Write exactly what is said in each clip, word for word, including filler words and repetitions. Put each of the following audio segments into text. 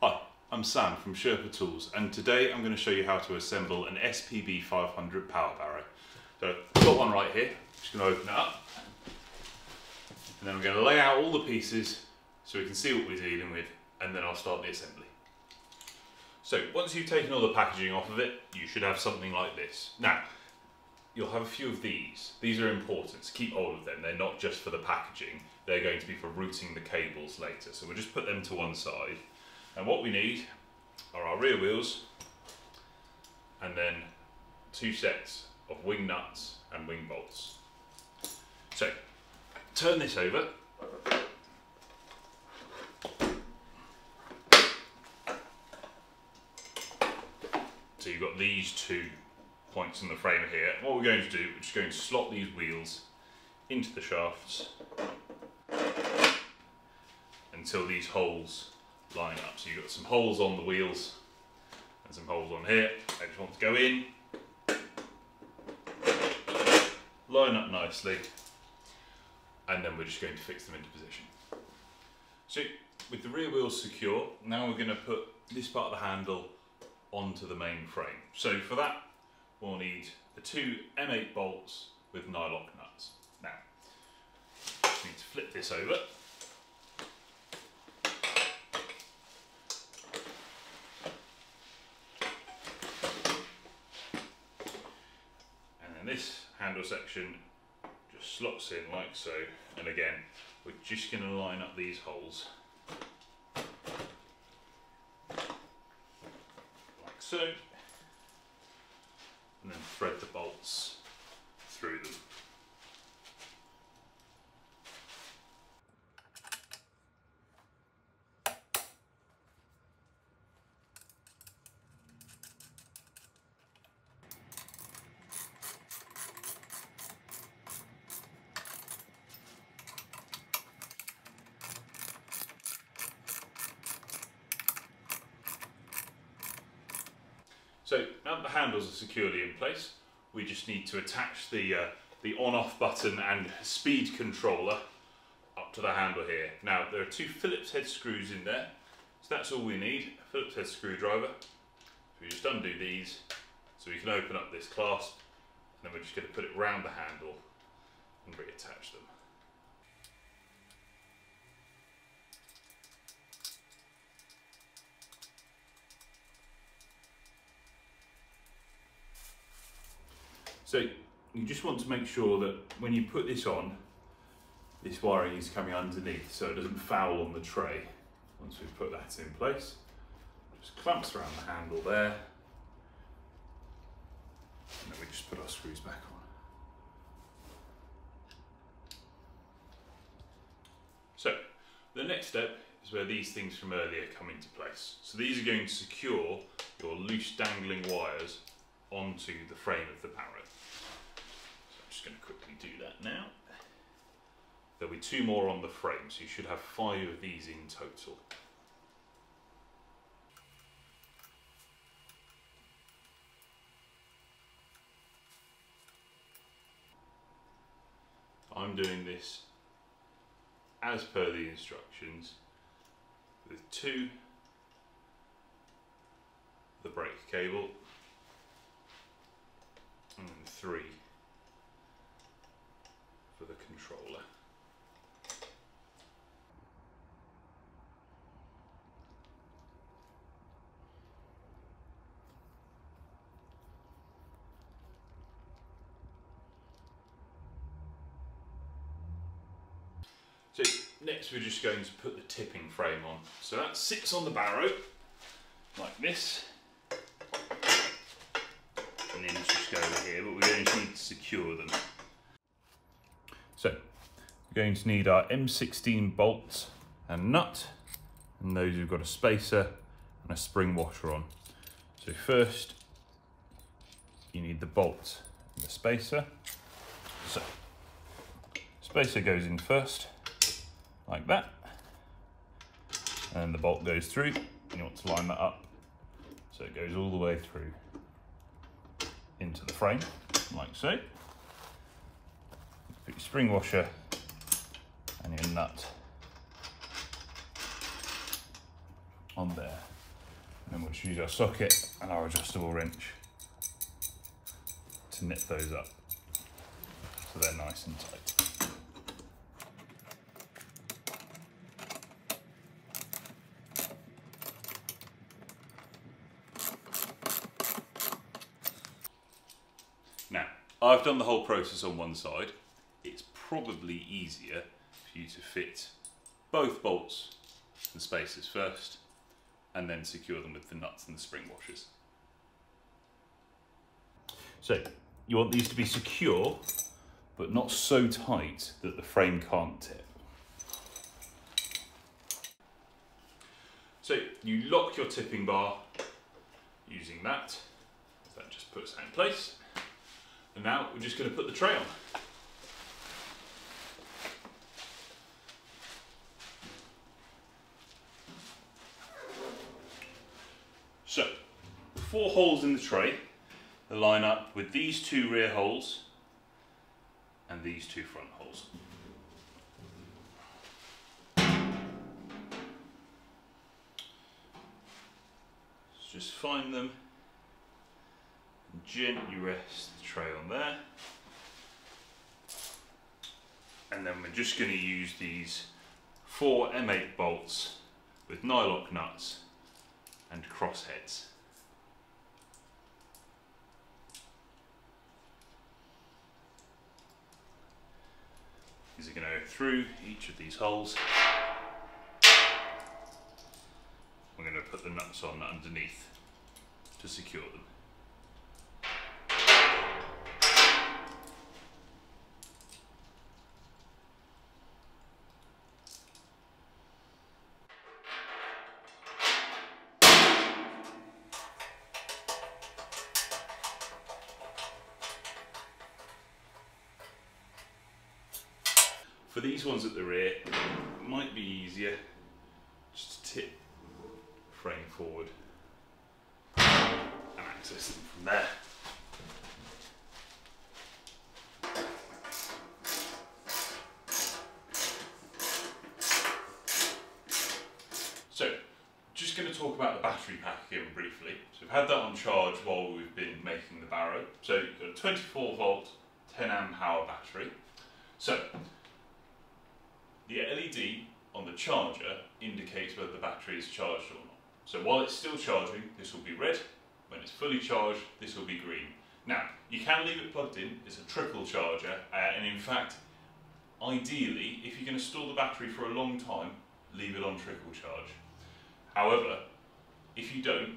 Hi, I'm Sam from Sherpa Tools, and today I'm going to show you how to assemble an S P B five hundred power barrow. So I've got one right here, I'm just going to open it up, and then I'm going to lay out all the pieces so we can see what we're dealing with, and then I'll start the assembly. So once you've taken all the packaging off of it, you should have something like this. Now, you'll have a few of these. These are important, so keep hold of them. They're not just for the packaging, they're going to be for routing the cables later. So we'll just put them to one side. And what we need are our rear wheels and then two sets of wing nuts and wing bolts. So turn this over. So you've got these two points in the frame here. What we're going to do, we're just going to slot these wheels into the shafts until these holes line up. So you've got some holes on the wheels and some holes on here. I just want to go in, line up nicely, and then we're just going to fix them into position. So with the rear wheels secure, now we're going to put this part of the handle onto the main frame. So for that, we'll need the two M eight bolts with nylock nuts. Now, we need to flip this over. This handle section just slots in like so, and again we're just going to line up these holes like so, and then thread the bolts through them. So now that the handles are securely in place, we just need to attach the, uh, the on-off button and speed controller up to the handle here. Now there are two Phillips-head screws in there, so that's all we need, a Phillips-head screwdriver. So we just undo these so we can open up this clasp, and then we're just going to put it round the handle and reattach them. So you just want to make sure that when you put this on, this wiring is coming underneath so it doesn't foul on the tray. Once we've put that in place, just clamps around the handle there, and then we just put our screws back on. So the next step is where these things from earlier come into place. So these are going to secure your loose dangling wires onto the frame of the barrow. So I'm just going to quickly do that now. There'll be two more on the frame, so you should have five of these in total. I'm doing this as per the instructions with two the brake cable and three for the controller. So next we're just going to put the tipping frame on. So that sits on the barrow like this, and then it's just over here, but we're going to need to secure them. So we're going to need our M sixteen bolts and nut, and those we've got a spacer and a spring washer on. So first you need the bolt and the spacer. So spacer goes in first, like that, and the bolt goes through, and you want to line that up so it goes all the way through into the frame, like so. Put your spring washer and your nut on there. And then we'll just use our socket and our adjustable wrench to nip those up so they're nice and tight. Now, I've done the whole process on one side. It's probably easier for you to fit both bolts and spacers first, and then secure them with the nuts and the spring washers. So, you want these to be secure, but not so tight that the frame can't tip. So, you lock your tipping bar using that. That just puts that in place. And now we're just going to put the tray on. So, the four holes in the tray line up with these two rear holes and these two front holes. So just find them, and gently rest the tray on there. And then we're just going to use these four M eight bolts with nylock nuts and crossheads. These are going to go through each of these holes. We're going to put the nuts on underneath to secure them. For these ones at the rear, it might be easier just to tip the frame forward and access them from there. So, just going to talk about the battery pack again briefly. So we've had that on charge while we've been making the barrow. So you've got a twenty-four volt, ten amp hour battery. So, the L E D on the charger indicates whether the battery is charged or not. So while it's still charging, this will be red. When it's fully charged, this will be green. Now, you can leave it plugged in. It's a trickle charger. Uh, and in fact, ideally, if you're going to store the battery for a long time, leave it on trickle charge. However, if you don't,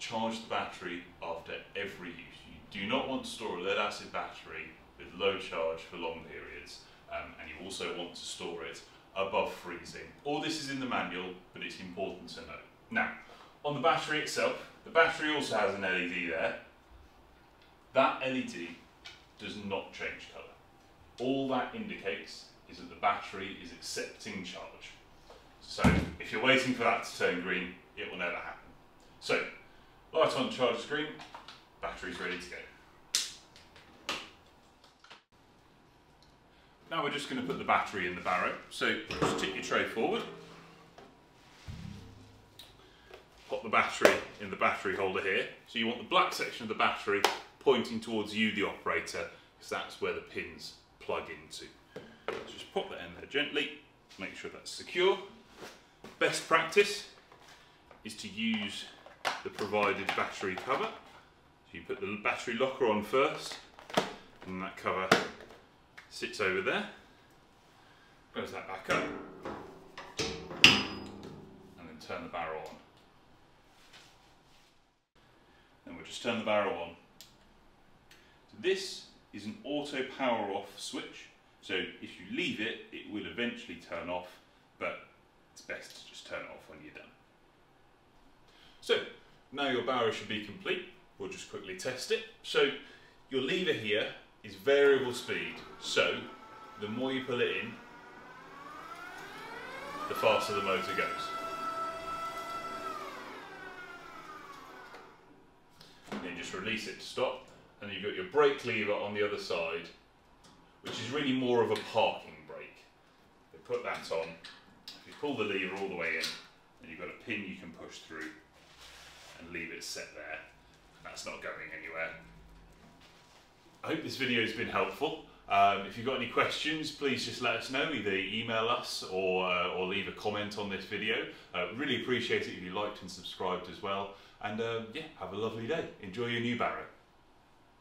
charge the battery after every use. You do not want to store a lead acid battery with low charge for long periods. Um, and you also want to store it above freezing. All this is in the manual, but it's important to know. Now, on the battery itself, the battery also has an L E D there. That L E D does not change colour. All that indicates is that the battery is accepting charge. So, if you're waiting for that to turn green, it will never happen. So, light on, charge is green, battery's ready to go. Now we're just going to put the battery in the barrow. So just tip your tray forward, pop the battery in the battery holder here. So you want the black section of the battery pointing towards you, the operator, because that's where the pins plug into. So just pop that in there gently, make sure that's secure. Best practice is to use the provided battery cover. So you put the battery locker on first, and that cover sits over there, goes that back up, and then turn the barrel on. Then we'll just turn the barrel on. So this is an auto power off switch, so if you leave it, it will eventually turn off, but it's best to just turn it off when you're done. So, now your barrow should be complete. We'll just quickly test it. So, your lever here is variable speed, so the more you pull it in, the faster the motor goes. And then just release it to stop, and you've got your brake lever on the other side, which is really more of a parking brake. You put that on, if you pull the lever all the way in, and you've got a pin you can push through and leave it set there. That's not going anywhere. I hope this video has been helpful. Um, if you've got any questions, please just let us know, either email us or, uh, or leave a comment on this video. Uh, really appreciate it if you liked and subscribed as well. And um, yeah, have a lovely day. Enjoy your new barrow.